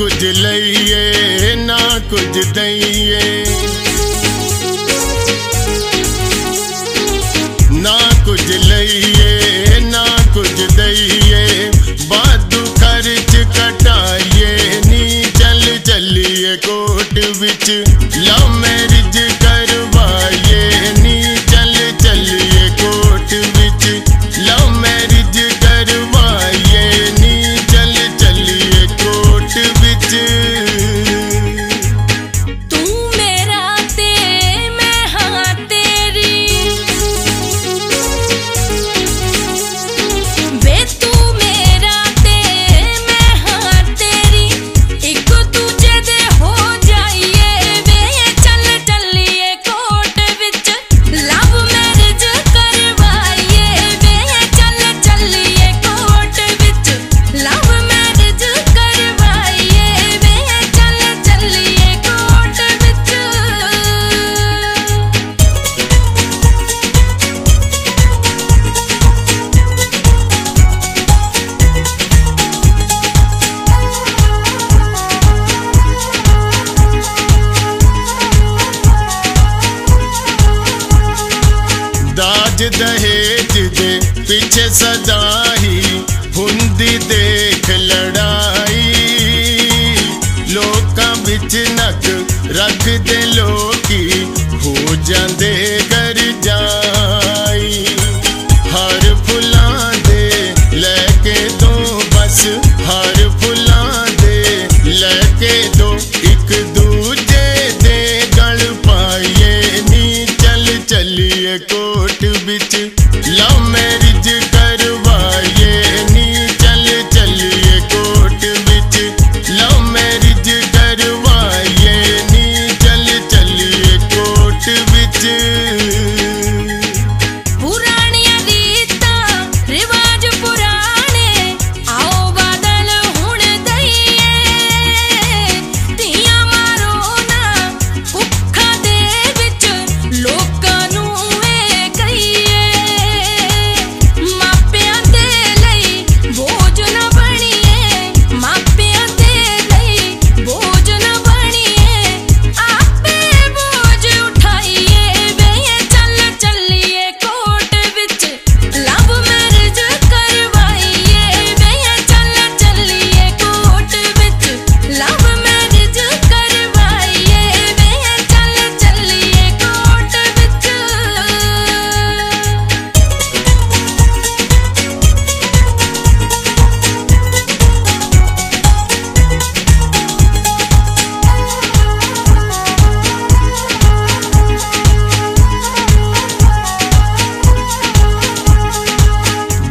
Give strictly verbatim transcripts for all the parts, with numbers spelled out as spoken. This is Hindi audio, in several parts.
कुछ लइए ना कुछ दइए, ना कुछ लइए ना कुछ दइए, बादू खर्च कटाइए नी चल चलिए कोट बिच, लव मैरिज करवाइए नी चल चलिए कोट बिच, लव मैरिज करवाइए नी चल चलिए कोट बिच। दाज दहेज दे पीछे सदाई हुंदी देख लड़ाई, लोकां विच नक रख दे लोकी हो जांदे घर जाई, हर फुलां दे लेके दो बस, हर फुलां दे लेके दो एक दूजे दे गल पाइए नी चल चलिए को बिच, लव मैरिज करवाइए नी चल चलिए कोट बिच, लव मैरिज करवाइए नी चल चलिए कोट बिच।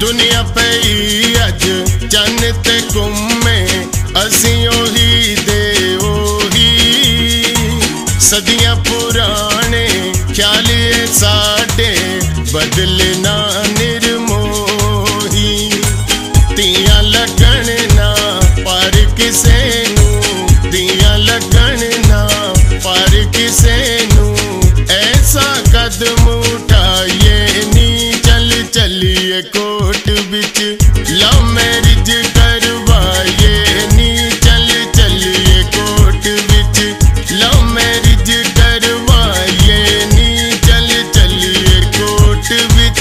दुनिया पे अज चन्न ते घूमे असी ओही दे ओही, सदियां पुराने ख्याल साडे बदलना निर्मोही, तियां लगन